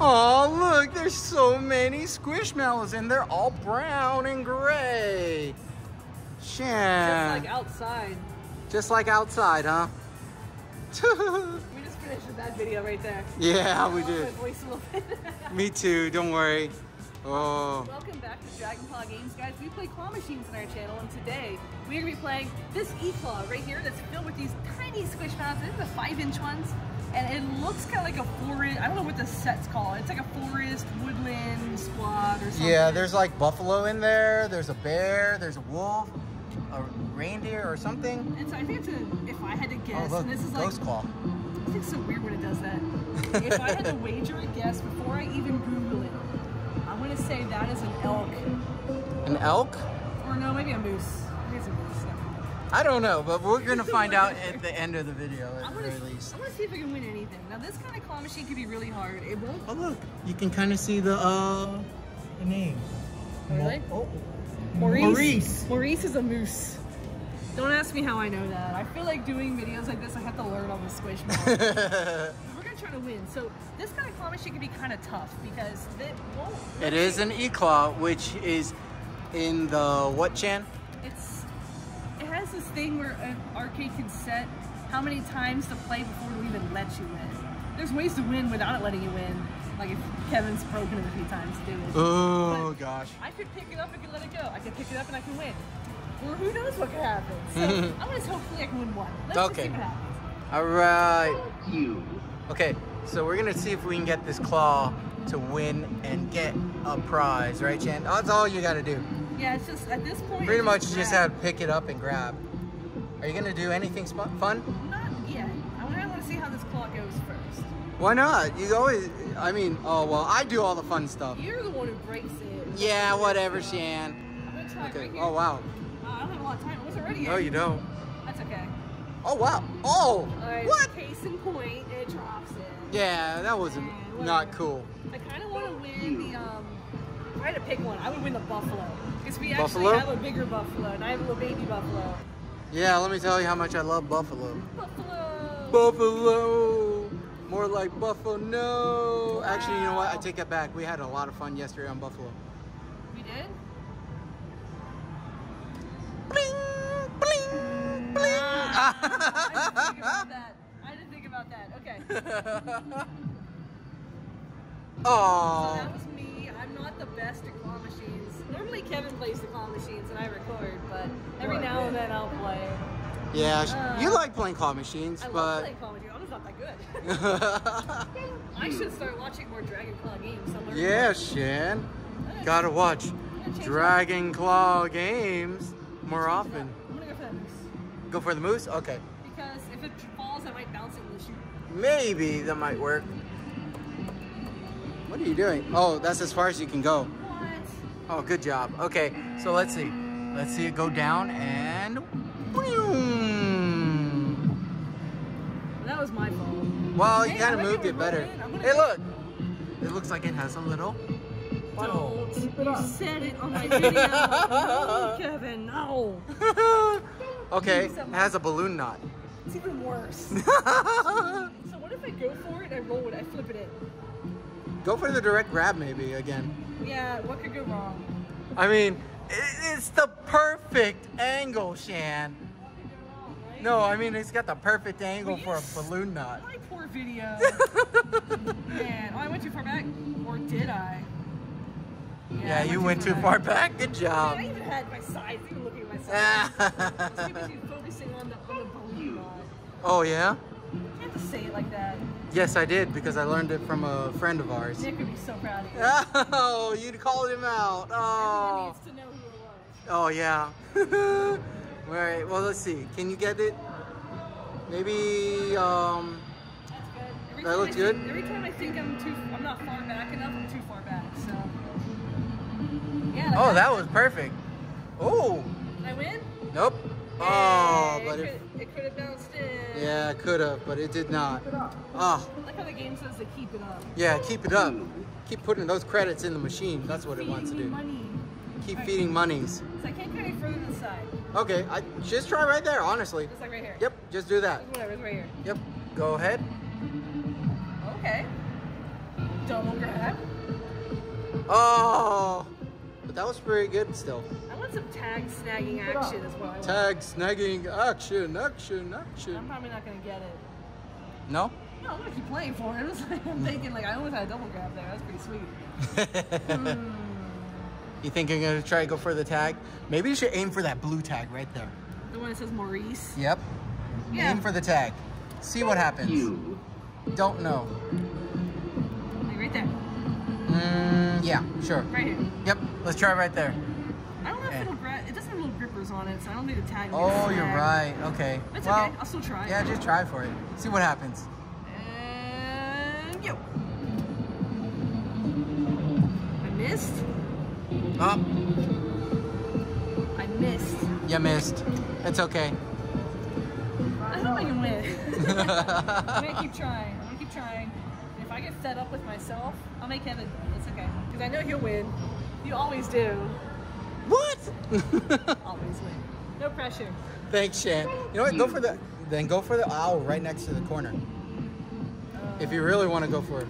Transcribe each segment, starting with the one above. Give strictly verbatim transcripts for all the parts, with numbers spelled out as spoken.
Oh, look, there's so many Squishmallows, and they're all brown and gray. Shan. Just like outside. Just like outside, huh? We just finished with that video right there. Yeah, we did. Me too, don't worry. Oh. Welcome back to Dragon Claw Games, guys. We play claw machines on our channel, and today we're going to be playing this E-Claw right here that's filled with these tiny Squishmallows. These are the five inch ones. And it looks kind of like a forest, I don't know what this set's called. It's like a forest, woodland squad or something. Yeah, there's like buffalo in there. There's a bear, there's a wolf, a reindeer or something. And so I think it's a, if I had to guess, oh, look, and this is like, ghost claw. I think it's so weird when it does that. If I had to wager a guess before I even Google it, I'm going to say that is an elk. An elk? Or no, maybe a moose. I think it's a moose. I don't know, but we're going to find out at the end of the video, at the very least. I want to see if I can win anything. Now, this kind of claw machine could be really hard. It won't. Oh, look. You can kind of see the, uh, the name. Really? Oh. Maurice. Maurice. Maurice is a moose. Don't ask me how I know that. I feel like doing videos like this, I have to learn all the Squishmallows. We're going to try to win. So, this kind of claw machine could be kind of tough because it won't. It is an E-Claw, which is in the what, Chan? It's... It has this thing where an arcade can set how many times to play before it'll even let you win. There's ways to win without it letting you win, like if Kevin's broken it a few times to do it. Oh but gosh. I could pick it up and could let it go. I could pick it up and I can win. Or who knows what could happen. So I'm gonna hopefully I can win one. Let's okay. just see what happens. Alright. You. Okay, so we're gonna see if we can get this claw to win and get a prize, right, Shan? That's all you gotta do. Yeah, it's just at this point. Pretty much, you just have to pick it up and grab. Are you gonna do anything fun? Not yet. I want to see how this claw goes first. Why not? You always. I mean, oh well, I do all the fun stuff. You're the one who breaks it. Yeah, whatever, Shan. I'm gonna try okay. right here. Oh wow. Uh, I don't have a lot of time. It was already. No, you don't. That's okay. Oh wow. Oh. All right, what? Case in point, it drops it. Yeah, that wasn't not cool. I kind of want to win the um. If I had to pick one, I would win the buffalo. Because we buffalo? actually have a bigger buffalo, and I have a little baby buffalo. Yeah, let me tell you how much I love buffalo. Buffalo! Buffalo! More like buffalo, no! Wow. Actually, you know what? I take that back. We had a lot of fun yesterday on buffalo. We did? Bling! Bling! Bling! Ah, I didn't think about that. I didn't think about that. Okay. Oh. So that was me. I'm not the best at claw machines. Normally Kevin plays the claw machines and I record, but every now and then I'll play. Yeah, uh, you like playing claw machines, I but... I love playing claw machines. I'm just not that good. I should start watching more Dragon Claw Games. Yeah, Shan. Gotta watch Dragon Claw Games more often. I'm gonna go for the moose. Go for the moose? Okay. Because if it falls, I might bounce it and shoot. Maybe that might work. What are you doing? Oh, that's as far as you can go. What? Oh, good job. Okay, so let's see. Let's see it go down and... That was my fault. Well, hey, you kind of moved it better. Hey, look. It looks like it has a little... Don't. You said it on my video. No, Kevin, no. Okay, it has a balloon knot. It's even worse. So what if I go for it, I roll it, I flip it in? Go for the direct grab maybe again. Yeah, what could go wrong? I mean, it's the perfect angle, Shan. What could go wrong, right? No, I mean, it's got the perfect angle for a balloon knot. My poor video. Man, oh, I went too far back. Or did I? Yeah, yeah I you went too far back. Good job. I, mean, I even had my sides, even looking at my sides. It's because you're focusing on the, on the balloon knot. Oh, yeah? You have to say it like that. Yes, I did, because I learned it from a friend of ours. Nick would be so proud of you. Oh, you called him out. Oh. Everyone needs to know who it was. Oh, yeah. All right, well, let's see. Can you get it? Maybe, um... That's good. That looks good? Every time I think I'm too, I'm not far back enough, I'm too far back, so... Yeah. Oh, that was perfect. Oh. Did I win? Nope. Oh, hey, but it could have bounced in. Yeah, it could have, but it did not. Keep it up. Oh. Look how the game says to keep it up. Yeah, keep it up. Keep putting those credits in the machine. That's what it wants to do. Money. Keep right. feeding monies. So I can't go any further this side. Okay, I just try right there, honestly. Just like right here. Yep, just do that. Whatever, it's right here. Yep, go ahead. Okay. double grab. Oh, but that was pretty good still. I want some tag snagging action as well. Tag snagging action, action, action. I'm probably not going to get it. No? No, I'm going to keep playing for it. I'm thinking, like, I almost had a double grab there. That's pretty sweet. mm. You think you're going to try to go for the tag? Maybe you should aim for that blue tag right there. The one that says Maurice? Yep. Yeah. Aim for the tag. See what happens. You. Don't know. Like right there. Mm, yeah, sure. Right here. Yep, let's try right there. I don't know okay. if it'll grab. It doesn't have little grippers on it, so I don't need a tag. Oh, you're right. Okay. That's well, okay. I'll still try. Yeah, just try for it. See what happens. And yo. I missed. Up. Oh. I missed. You missed. It's okay. I don't think I can win. I'm gonna keep trying. I'm gonna keep trying. And if I get fed up with myself, I'll make Kevin win. It's okay. Because I know he'll win. You always do. What? Always win. No pressure. Thanks, Shan. You know what? Go for the then go for the owl right next to the corner. Uh, if you really want to go for it.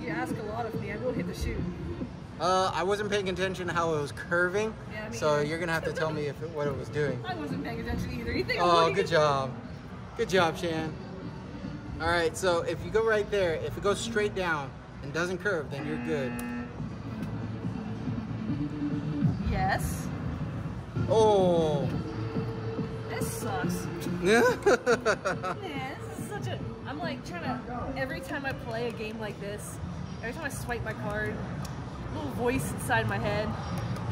You ask a lot of me. I will hit the shoe. Uh, I wasn't paying attention to how it was curving, yeah, I mean, so you're going to have to tell me if it, what it was doing. I wasn't paying attention either. You think oh, good job. Good job, Shan. All right, so if you go right there, if it goes straight down and doesn't curve, then you're good. Yes. Oh. This sucks. Yeah, this is such a... I'm like trying to... Every time I play a game like this, every time I swipe my card... little voice inside my head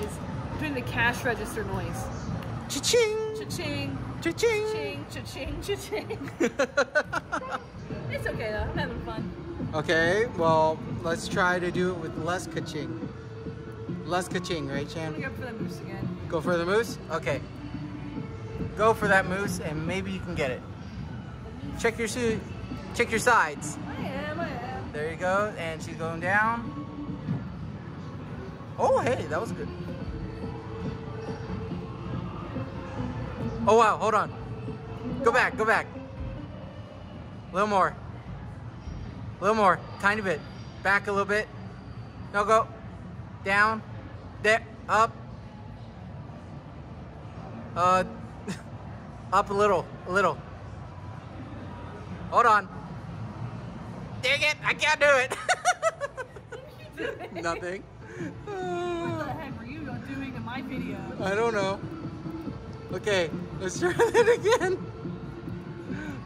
is doing the cash register noise. Cha-ching! Cha-ching! Cha-ching! Cha-ching! Cha-ching! Cha-ching! It's okay though, I'm having fun. Okay, well, let's try to do it with less ka-ching. Less ka-ching, right, Shan? I'm gonna go for the moose again. Go for the moose? Okay. Go for that moose and maybe you can get it. Check your, check your sides. I am, I am. There you go, and she's going down. Oh, hey, that was good. Oh, wow, hold on. Go back, go back. A little more. A little more, tiny bit. Back a little bit. No, go. Down. There. Up. Uh, up a little, a little. Hold on. Dang it, I can't do it. Nothing. What the heck were you doing in my video? I don't know. Okay, let's try that again.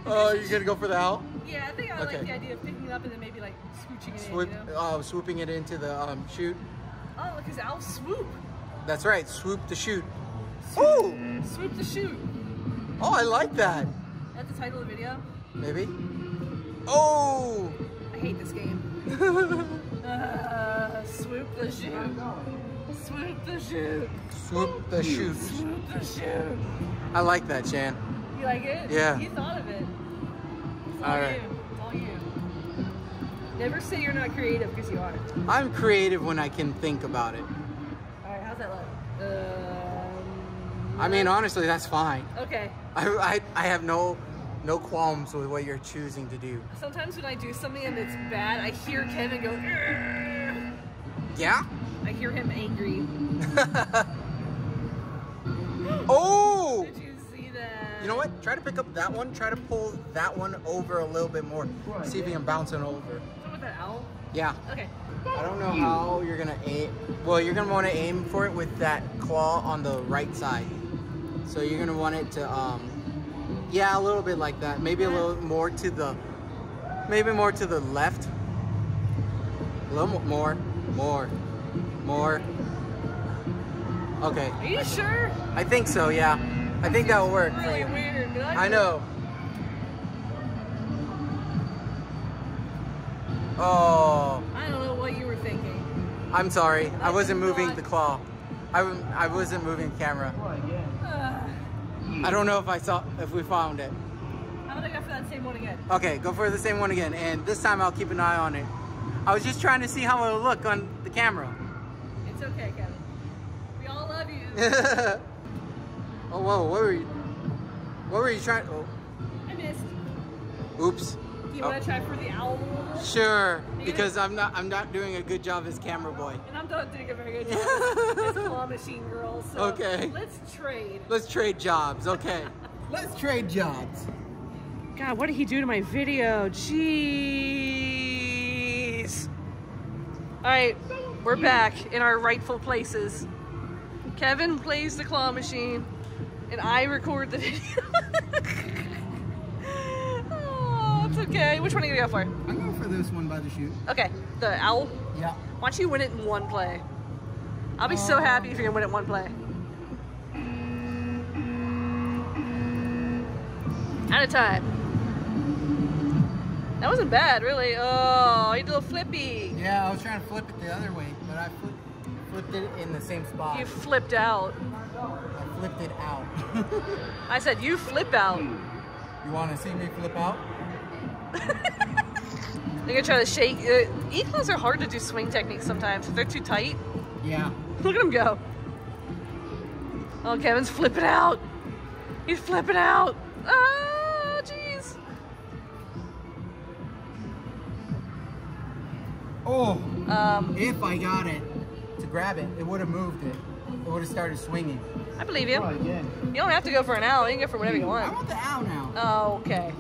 Oh, you're gonna go for the owl? Yeah, I think I okay. like the idea of picking it up and then maybe like scooching it Swoop, in. You know? uh, swooping it into the um, chute. Oh, because owls swoop. That's right, swoop the chute. Swoop, oh! Swoop the chute. Oh, I like that. Is that the title of the video? Maybe. Oh! I hate this game. Uh, swoop the shoot. Swoop the shoot. Swoop the shoot. Swoop the shoot. I like that, Shan. You like it? Yeah. You thought of it. It's all all right. you. It's all you. Never say you're not creative, because you are. I'm creative when I can think about it. All right, how's that look? Um, I mean, honestly, that's fine. Okay. I, I, I have no... No qualms with what you're choosing to do. Sometimes when I do something and it's bad, I hear Kevin go, Arr! Yeah? I hear him angry. Oh! Did you see that? You know what? Try to pick up that one. Try to pull that one over a little bit more. Right. See if you can bounce it over. Something with that owl? Yeah. Okay. I don't know how you're going to aim. Well, you're going to want to aim for it with that claw on the right side. So you're going to want it to... um. Yeah, a little bit like that. Maybe a little more to the, maybe more to the left. A little more, more, more. Okay. Are you sure? I think so. Yeah, I think that will work. Really weird. I know. Oh. I don't know what you were thinking. I'm sorry. I wasn't moving the claw. I I wasn't moving the camera. I don't know if I saw if we found it. How about I go for that same one again? Okay, go for the same one again, and this time I'll keep an eye on it. I was just trying to see how it'll look on the camera. It's okay, Kevin. We all love you. Oh, whoa! What were you? What were you trying? Oh. I missed. Oops. You oh. want to try for the owl? Sure, maybe? Because I'm not I'm not doing a good job as camera boy. And I'm not doing a very good job as claw machine girl. So okay. Let's trade. Let's trade jobs. Okay. Let's trade jobs. God, what did he do to my video? Jeez. All right, Thank we're you. back in our rightful places. Kevin plays the claw machine, and I record the video. Okay, which one are you gonna go for? I'm going for this one by the chute. Okay, the owl? Yeah. Why don't you win it in one play? I'll be uh, so happy if you can win it in one play. At a time. That wasn't bad, really. Oh, you did a little flippy. Yeah, I was trying to flip it the other way, but I flipped, flipped it in the same spot. You flipped out. I flipped it out. I said, you flip out. You want to see me flip out? They're gonna try to shake. Uh, E-claws are hard to do swing techniques sometimes. If they're too tight. Yeah. Look at him go. Oh, Kevin's flipping out. He's flipping out. Oh, jeez. Oh. Um. If I got it to grab it, it would have moved it. It would have started swinging. I believe you. Probably did. You don't have to go for an owl. You can go for whatever you want. I want the owl now. Oh, okay.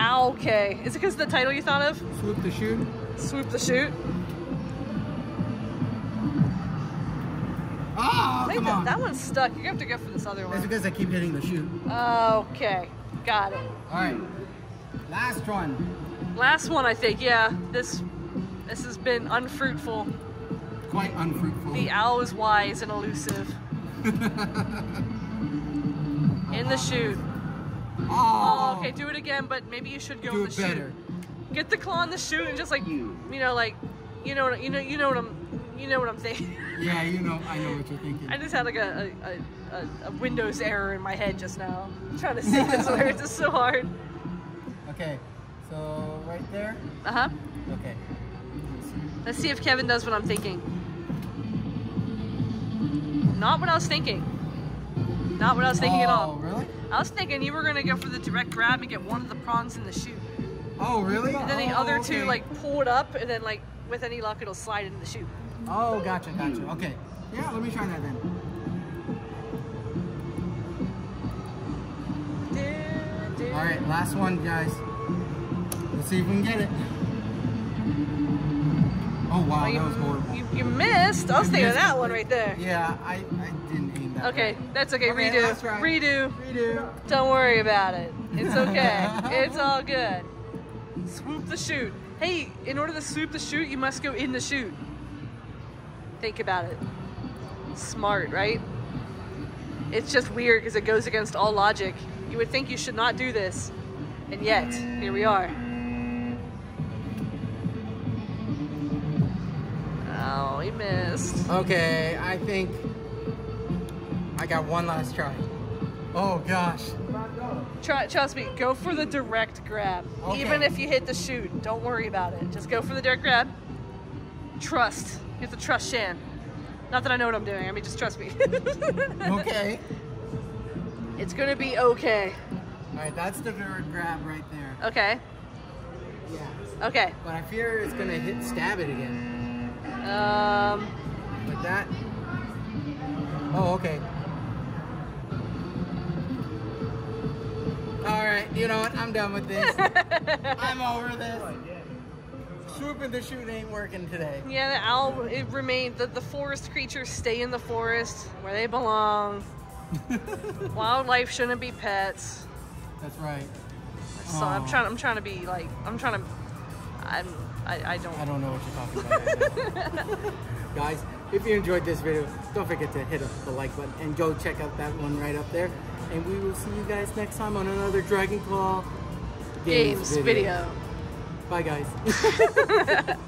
Ow, okay. Is it because of the title you thought of? Swoop the shoot. Swoop the shoot. Oh, Wait, come that, on. That one's stuck. You're going to have to go for this other one. It's because I keep hitting the shoot. Okay. Got it. All right. Last one. Last one, I think. Yeah. This this has been unfruitful. Quite unfruitful. The owl is wise and elusive. In the shoot. Oh. oh, okay, do it again, but maybe you should go do in the shoot. Better. Get the claw in the shoot and just like, you know, like, you know, you know, you know what I'm, you know what I'm thinking. Yeah, you know, I know what you're thinking. I just had like a a, a, a Windows error in my head just now. I'm trying to see this where it's just so hard. Okay, so right there. Uh huh. Okay. Let's see if Kevin does what I'm thinking. Not what I was thinking. Not what I was thinking oh, at all. Really? I was thinking you were gonna go for the direct grab and get one of the prongs in the chute. Oh, really? And then the oh, other okay. two like pull it up, and then like with any luck it'll slide into the chute. Oh, gotcha, gotcha. Okay. Yeah, let me try that then. All right, last one, guys. Let's see if we can get it. Oh wow, well, you, that was horrible. You, you missed. I was thinking of that one right there. Yeah, I, I didn't aim that. Okay, right. that's okay. okay Redo. That's right. Redo. Redo. Don't worry about it. It's okay. It's all good. Swoop the chute. Hey, in order to swoop the chute, you must go in the chute. Think about it. Smart, right? It's just weird because it goes against all logic. You would think you should not do this, and yet here we are. Oh, he missed. Okay, I think I got one last try. Oh gosh. Try, trust me, go for the direct grab. Okay. Even if you hit the chute, don't worry about it. Just go for the direct grab. Trust. You have to trust Shan. Not that I know what I'm doing, I mean, just trust me. Okay. It's gonna be okay. All right, that's the direct grab right there. Okay. Yeah. Okay. But I fear it's gonna hit, stab it again. Um, like that. Oh, okay. All right, you know what? I'm done with this. I'm over this. Swooping the shoot ain't working today. Yeah, the owl. It remained. The, the forest creatures stay in the forest where they belong. Wildlife shouldn't be pets. That's right. So Aww. I'm trying. I'm trying to be like. I'm trying to. I'm. I, I don't I don't know what you're talking about. Right. Guys, if you enjoyed this video, don't forget to hit up the like button and go check out that one right up there. And we will see you guys next time on another Dragon Claw Games, Games video. video. Bye, guys.